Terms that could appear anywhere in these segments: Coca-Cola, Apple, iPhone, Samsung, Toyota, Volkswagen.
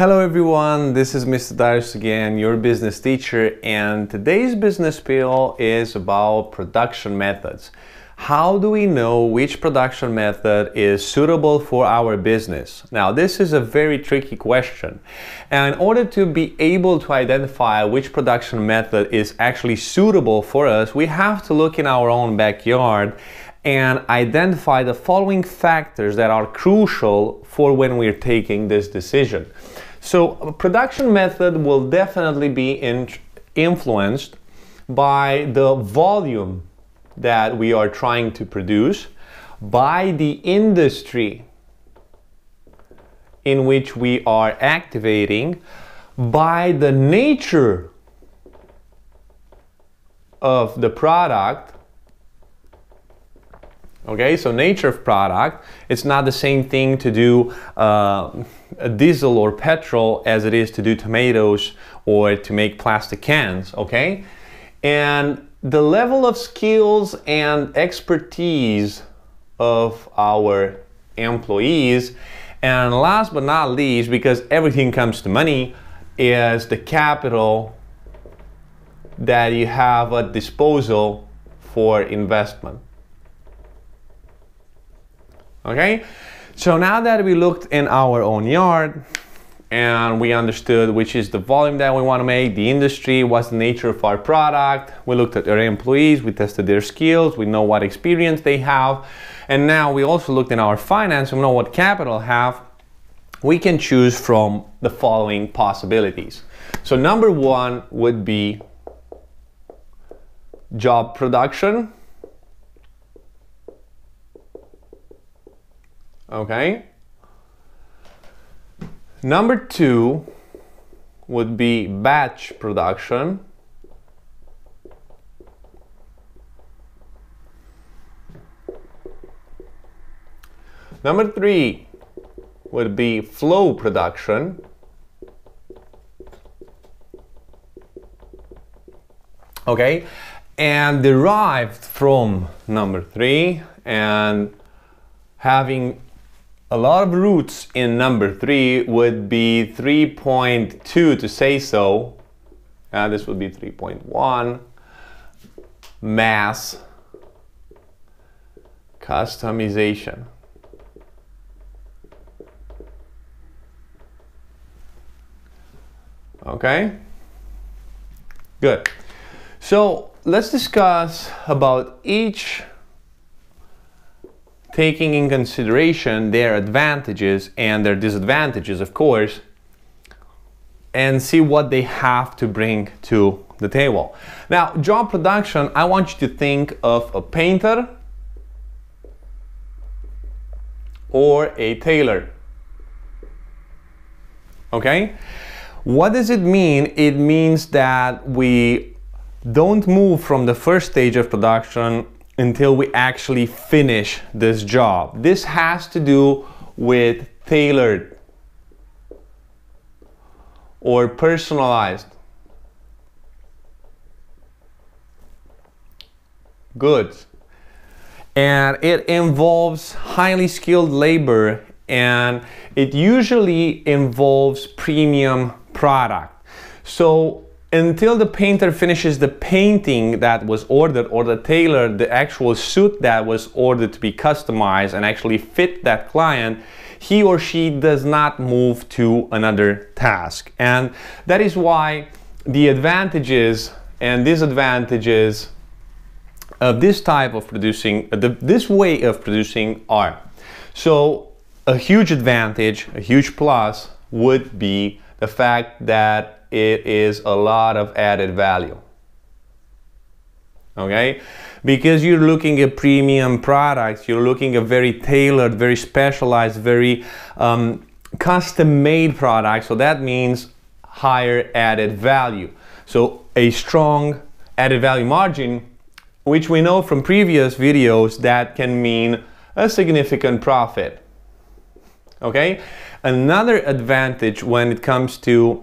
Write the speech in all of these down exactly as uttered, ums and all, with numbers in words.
Hello everyone, this is Mister Darius again, your business teacher, and today's business pill is about production methods. How do we know which production method is suitable for our business? Now, this is a very tricky question. And in order to be able to identify which production method is actually suitable for us, we have to look in our own backyard and identify the following factors that are crucial for when we're taking this decision. So a production method will definitely be in influenced by the volume that we are trying to produce, by the industry in which we are activating, by the nature of the product. Okay, so nature of product, it's not the same thing to do uh, diesel or petrol as it is to do tomatoes or to make plastic cans, okay? And the level of skills and expertise of our employees, and last but not least, because everything comes to money, is the capital that you have at disposal for investment. Okay, so now that we looked in our own yard and we understood which is the volume that we want to make, the industry, what's the nature of our product, we looked at our employees, we tested their skills, we know what experience they have, and now we also looked in our finance, we know what capital have, we can choose from the following possibilities. So number one would be job production. Okay. Number two would be batch production. Number three would be flow production. Okay. And derived from number three and having a lot of roots in number three would be three point two to say so. Uh, this would be three point one. Mass customization. Okay? Good. So let's discuss about each, taking in consideration their advantages and their disadvantages, of course, and see what they have to bring to the table. Now, job production, I want you to think of a painter or a tailor. Okay? What does it mean? It means that we don't move from the first stage of production until we actually finish this job. This has to do with tailored or personalized goods. And it involves highly skilled labor, and it usually involves premium product. So until the painter finishes the painting that was ordered, or the tailor, the actual suit that was ordered to be customized and actually fit that client, he or she does not move to another task. And that is why the advantages and disadvantages of this type of producing, this way of producing are. So a huge advantage, a huge plus would be the fact that it is a lot of added value. Okay? Because you're looking at premium products, you're looking at very tailored, very specialized, very um, custom-made products, so that means higher added value. So a strong added value margin, which we know from previous videos that can mean a significant profit. Okay? Another advantage when it comes to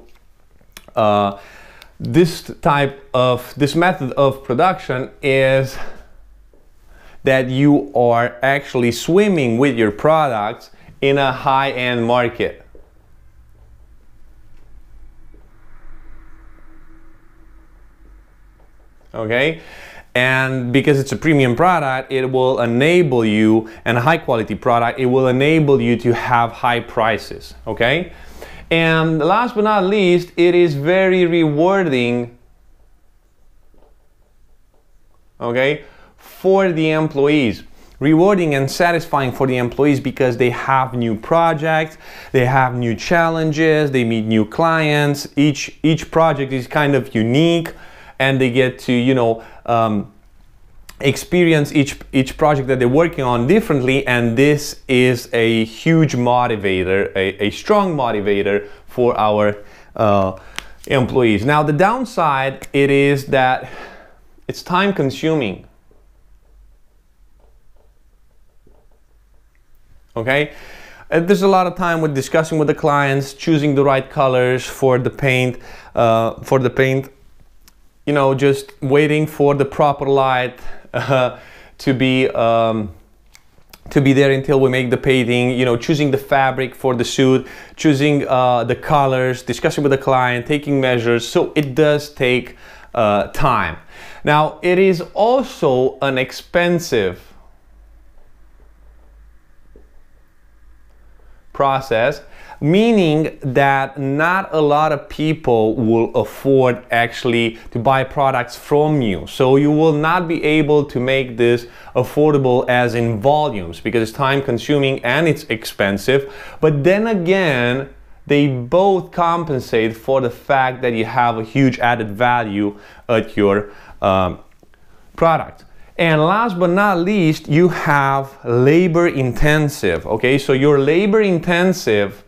Uh, this type of, this method of production is that you are actually swimming with your products in a high-end market. okay? And because it's a premium product, it will enable you, and a high quality product, it will enable you to have high prices, okay? And last but not least, it is very rewarding, okay, for the employees. Rewarding and satisfying for the employees because they have new projects, they have new challenges, they meet new clients, each, each project is kind of unique, and they get to, you know, um, experience each, each project that they're working on differently, and this is a huge motivator, a, a strong motivator for our uh, employees. Now, the downside, it is that it's time consuming. Okay, there's a lot of time with discussing with the clients, choosing the right colors for the paint, uh, for the paint, you know, just waiting for the proper light uh, to be um, to be there until we make the painting, you know, choosing the fabric for the suit, choosing uh, the colors, discussing with the client, taking measures. So it does take uh, time. Now, it is also an expensive process, meaning that not a lot of people will afford actually to buy products from you. So you will not be able to make this affordable as in volumes because it's time consuming and it's expensive. But then again, they both compensate for the fact that you have a huge added value at your um, product. And last but not least, you have labor intensive, okay? So your labor intensive,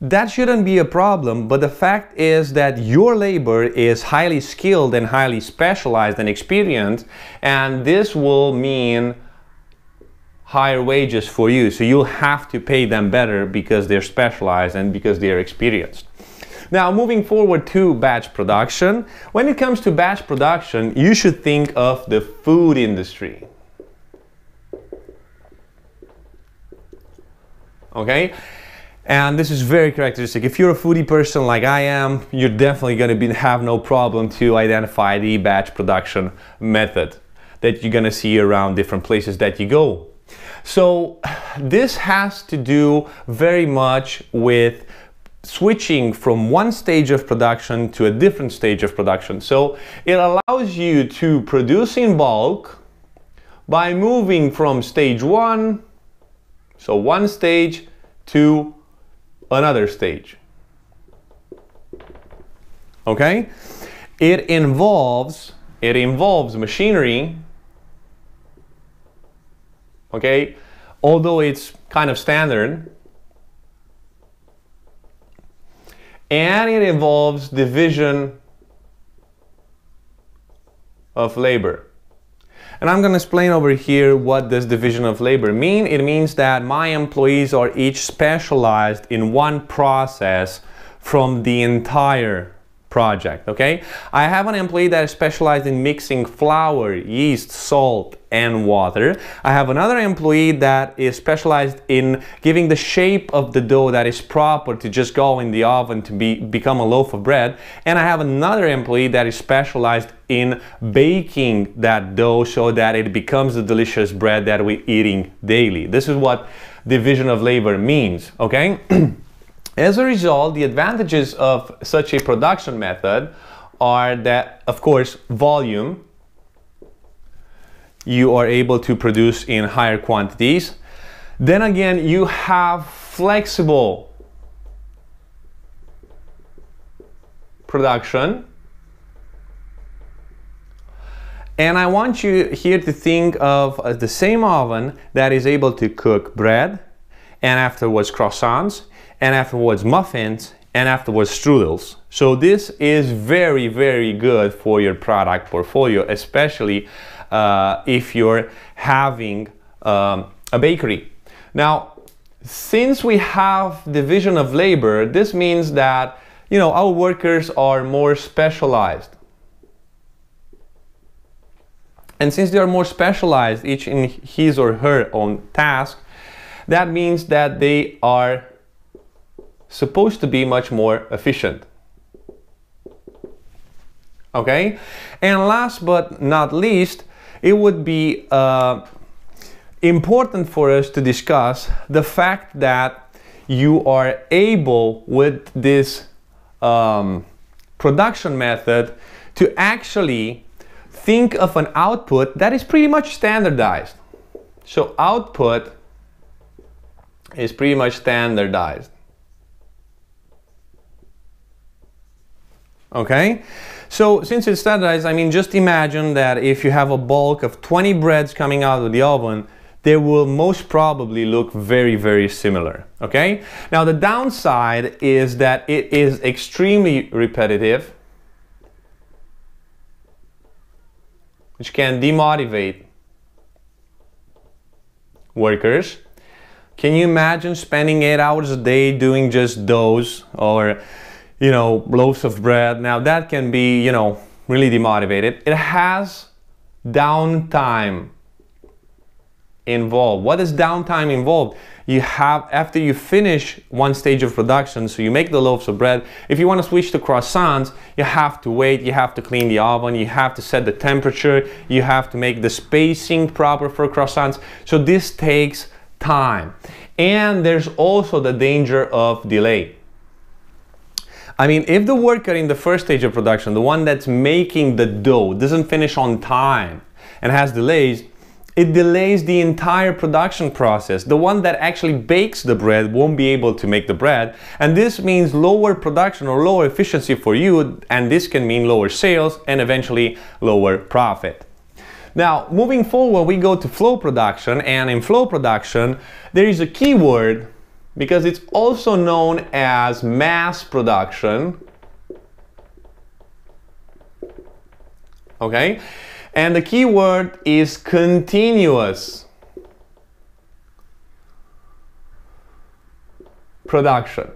that shouldn't be a problem, but the fact is that your labor is highly skilled and highly specialized and experienced, and this will mean higher wages for you. So you'll have to pay them better because they're specialized and because they're experienced. Now, moving forward to batch production. When it comes to batch production, you should think of the food industry. Okay? And this is very characteristic. If you're a foodie person like I am, you're definitely gonna be, have no problem to identify the batch production method that you're gonna see around different places that you go. So this has to do very much with switching from one stage of production to a different stage of production. So it allows you to produce in bulk by moving from stage one, so one stage, to another stage. Okay? It involves, it involves machinery, okay? Although it's kind of standard. And it involves division of labor. And I'm going to explain over here what does division of labor mean. It means that my employees are each specialized in one process from the entire project, okay? I have an employee that is specialized in mixing flour, yeast, salt, and water. I have another employee that is specialized in giving the shape of the dough that is proper to just go in the oven to be, become a loaf of bread. And I have another employee that is specialized in baking that dough so that it becomes the delicious bread that we're eating daily. This is what division of labor means, okay? As a result, the advantages of such a production method are that, of course, volume. You are able to produce in higher quantities. Then again, you have flexible production. And I want you here to think of the same oven that is able to cook bread, and afterwards croissants, and afterwards muffins, and afterwards strudels. So this is very, very good for your product portfolio, especially uh, if you're having um, a bakery. Now, since we have division of labor, this means that, you know, our workers are more specialized. And since they are more specialized, each in his or her own task, that means that they are supposed to be much more efficient. okay? And last but not least, it would be uh, important for us to discuss the fact that you are able with this um, production method to actually think of an output that is pretty much standardized. So output is pretty much standardized. Okay, so since it's standardized, I mean, just imagine that if you have a bulk of twenty breads coming out of the oven, they will most probably look very, very similar, okay? Now, the downside is that it is extremely repetitive, which can demotivate workers. Can you imagine spending eight hours a day doing just those, or, you know, loaves of bread? Now, that can be, you know, really demotivated. It has downtime involved. What is downtime involved? You have, after you finish one stage of production, so you make the loaves of bread, if you want to switch to croissants, you have to wait, you have to clean the oven, you have to set the temperature, you have to make the spacing proper for croissants. So this takes time. And there's also the danger of delay. I mean, if the worker in the first stage of production, the one that's making the dough, doesn't finish on time and has delays, it delays the entire production process. The one that actually bakes the bread won't be able to make the bread, and this means lower production or lower efficiency for you, and this can mean lower sales and eventually lower profit. Now, moving forward, we go to flow production, and in flow production, there is a keyword because it's also known as mass production, okay? And the key word is continuous production.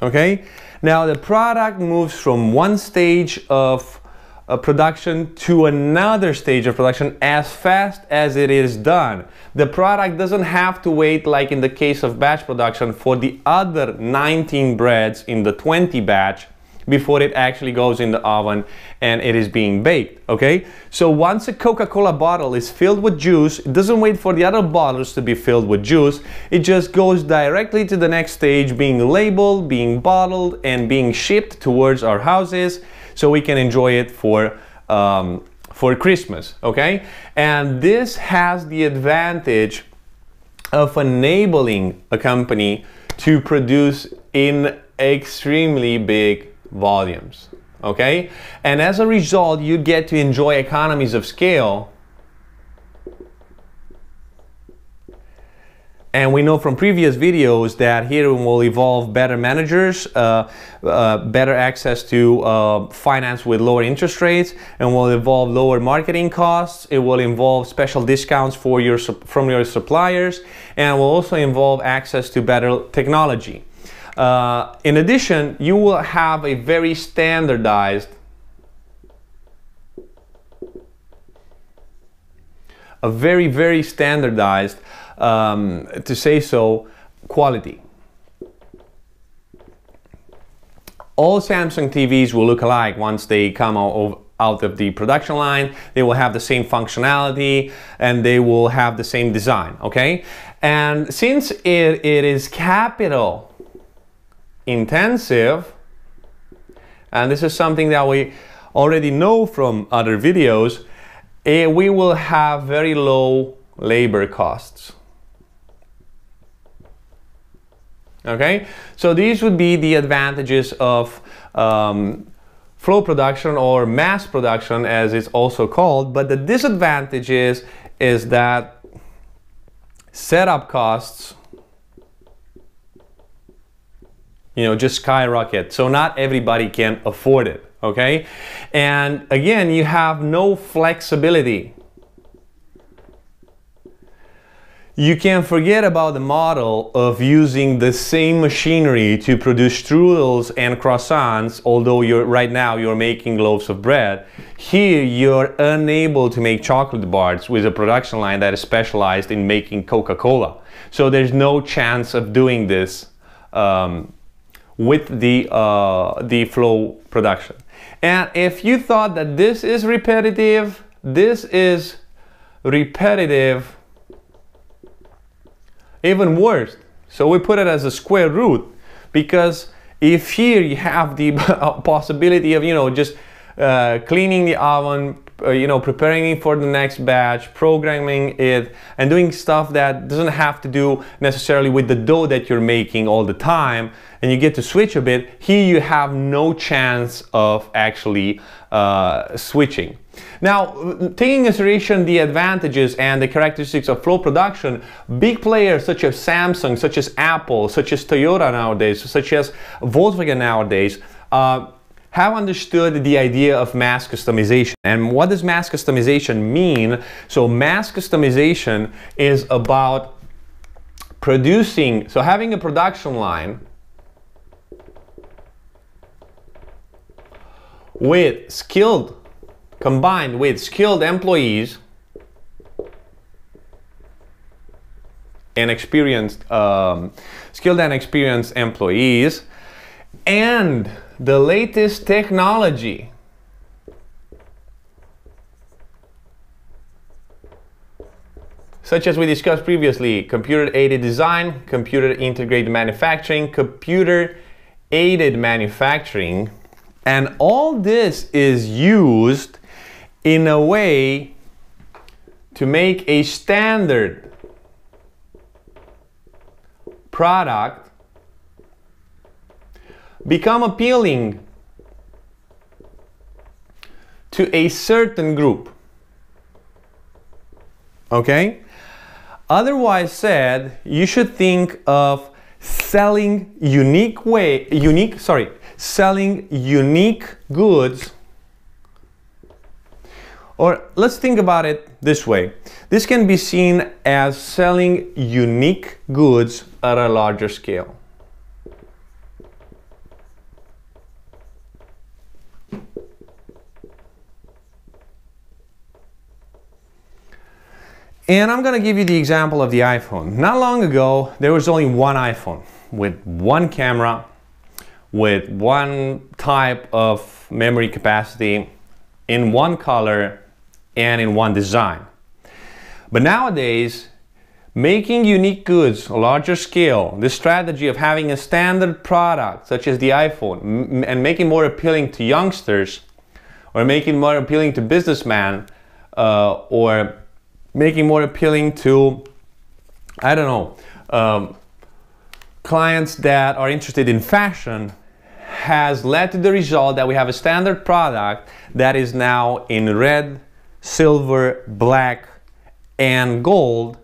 Okay? Now the product moves from one stage of uh, production to another stage of production as fast as it is done. The product doesn't have to wait, like in the case of batch production, for the other nineteen breads in the twentieth batch before it actually goes in the oven and it is being baked, okay? So once a Coca-Cola bottle is filled with juice, it doesn't wait for the other bottles to be filled with juice. It just goes directly to the next stage, being labeled, being bottled, and being shipped towards our houses so we can enjoy it for, um, for Christmas, okay? And this has the advantage of enabling a company to produce in extremely big volumes, okay? And as a result, you get to enjoy economies of scale. And we know from previous videos that here will evolve better managers, uh, uh, better access to uh, finance with lower interest rates, and will involve lower marketing costs. It will involve special discounts for your, from your suppliers, and will also involve access to better technology. Uh, in addition, you will have a very standardized, a very, very standardized, um, to say so, quality. All Samsung T Vs will look alike once they come out of, out of the production line. They will have the same functionality and they will have the same design, okay? And since it, it is capital intensive, and this is something that we already know from other videos, eh, we will have very low labor costs. Okay, so these would be the advantages of um, flow production or mass production, as it's also called. But the disadvantage is, is that setup costs, you know, just skyrocket. So not everybody can afford it, okay? And again, you have no flexibility. You can forget about the model of using the same machinery to produce strudels and croissants, although you're right now you're making loaves of bread. Here, you're unable to make chocolate bars with a production line that is specialized in making Coca-Cola. So there's no chance of doing this um, with the, uh, the flow production. And if you thought that this is repetitive, this is repetitive, even worse. So we put it as a square root, because if here you have the possibility of, you know, just uh, cleaning the oven, uh, you know, preparing it for the next batch, programming it, and doing stuff that doesn't have to do necessarily with the dough that you're making all the time, and you get to switch a bit, here you have no chance of actually uh, switching. Now, taking into consideration the advantages and the characteristics of flow production, big players such as Samsung, such as Apple, such as Toyota nowadays, such as Volkswagen nowadays, uh, have understood the idea of mass customization. And what does mass customization mean? So mass customization is about producing, so having a production line with skilled combined with skilled employees and experienced, um, skilled and experienced employees, and the latest technology such as we discussed previously, computer-aided design, computer-integrated manufacturing, computer-aided manufacturing, and all this is used in a way to make a standard product become appealing to a certain group. Okay? Otherwise said, you should think of selling unique way, unique, sorry, selling unique goods. Or let's think about it this way. This can be seen as selling unique goods at a larger scale. And I'm gonna give you the example of the iPhone. Not long ago, there was only one iPhone with one camera, with one type of memory capacity, in one color, and in one design. But nowadays, making unique goods a larger scale, this strategy of having a standard product such as the iPhone and making more appealing to youngsters, or making more appealing to businessmen, uh, or making more appealing to, I don't know, um, clients that are interested in fashion, has led to the result that we have a standard product that is now in red, silver, black, and gold,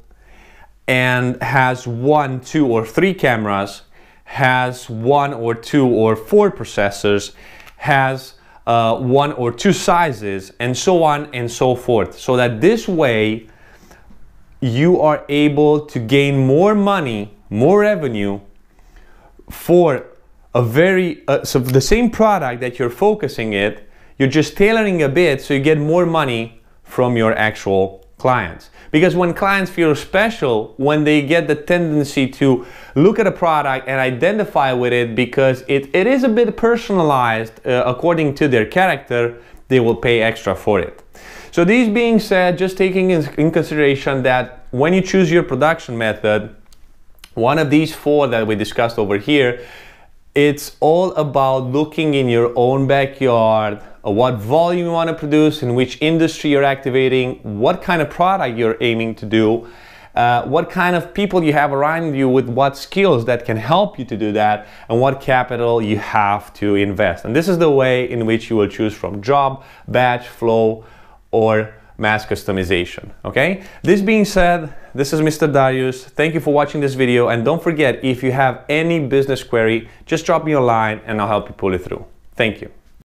and has one, two, or three cameras, has one or two or four processors, has uh, one or two sizes, and so on and so forth. So that this way, you are able to gain more money, more revenue for a very, uh, so the same product that you're focusing it, you're just tailoring a bit so you get more money from your actual clients. Because when clients feel special, when they get the tendency to look at a product and identify with it because it, it is a bit personalized uh, according to their character, they will pay extra for it. So these being said, just taking in, in consideration that when you choose your production method, one of these four that we discussed over here, it's all about looking in your own backyard, what volume you want to produce, in which industry you're activating, what kind of product you're aiming to do, uh, what kind of people you have around you with what skills that can help you to do that, and what capital you have to invest. And this is the way in which you will choose from job, batch, flow, or mass customization. Okay? This being said, this is Mister Darius. Thank you for watching this video, and don't forget, if you have any business query, just drop me a line and I'll help you pull it through. Thank you.